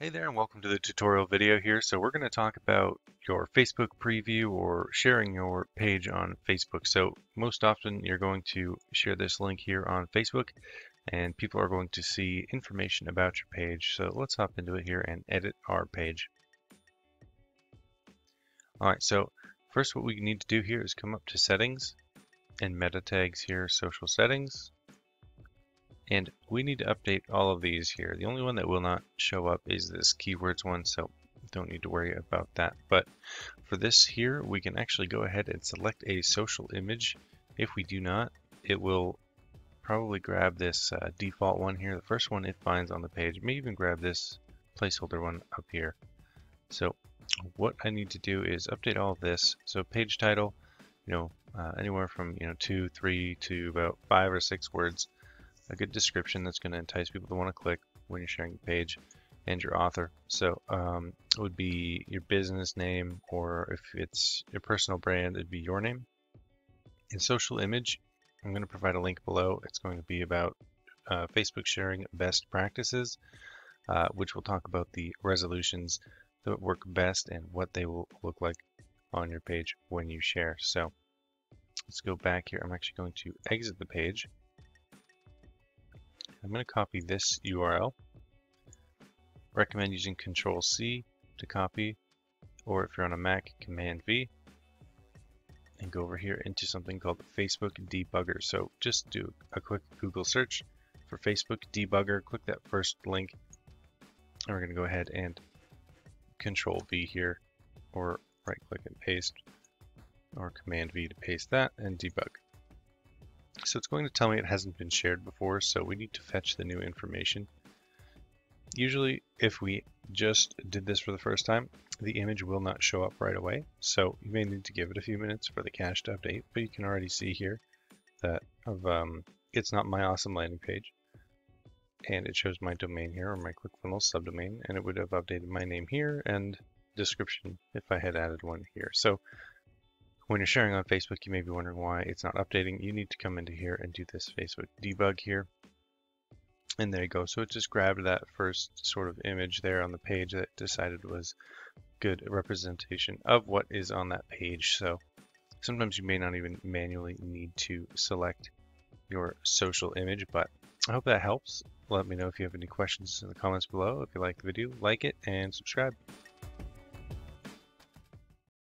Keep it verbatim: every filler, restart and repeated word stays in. Hey there and welcome to the tutorial video here. So we're going to talk about your Facebook preview or sharing your page on Facebook. So most often you're going to share this link here on Facebook and people are going to see information about your page. So let's hop into it here and edit our page. All right, so first what we need to do here is come up to settings and meta tags here, social settings. And we need to update all of these here. The only one that will not show up is this keywords one, so don't need to worry about that. But for this here, we can actually go ahead and select a social image. If we do not, it will probably grab this uh, default one here, the first one it finds on the page. It may even grab this placeholder one up here. So what I need to do is update all of this. So page title, you know, uh, anywhere from, you know, two, three to about five or six words. A good description that's going to entice people to want to click when you're sharing the page, and your author. So um, it would be your business name, or if it's your personal brand, it'd be your name. In social image, I'm going to provide a link below. It's going to be about uh, Facebook sharing best practices, uh, which will talk about the resolutions that work best and what they will look like on your page when you share. So let's go back here. I'm actually going to exit the page. I'm going to copy this U R L. Recommend using Control C to copy, or if you're on a Mac, Command V, and go over here into something called Facebook Debugger. So just do a quick Google search for Facebook Debugger, click that first link, and we're going to go ahead and Control V here, or right click and paste, or Command V to paste that, and debug. So it's going to tell me it hasn't been shared before, so we need to fetch the new information. Usually, if we just did this for the first time, the image will not show up right away, so you may need to give it a few minutes for the cache to update, but you can already see here that of um, it's not my awesome landing page, and it shows my domain here, or my ClickFunnels subdomain, and it would have updated my name here and description if I had added one here. So when you're sharing on Facebook, you may be wondering why it's not updating. You need to come into here and do this Facebook debug here. And there you go. So it just grabbed that first sort of image there on the page that it decided was good representation of what is on that page. So sometimes you may not even manually need to select your social image, but I hope that helps. Let me know if you have any questions in the comments below. If you like the video, like it and subscribe.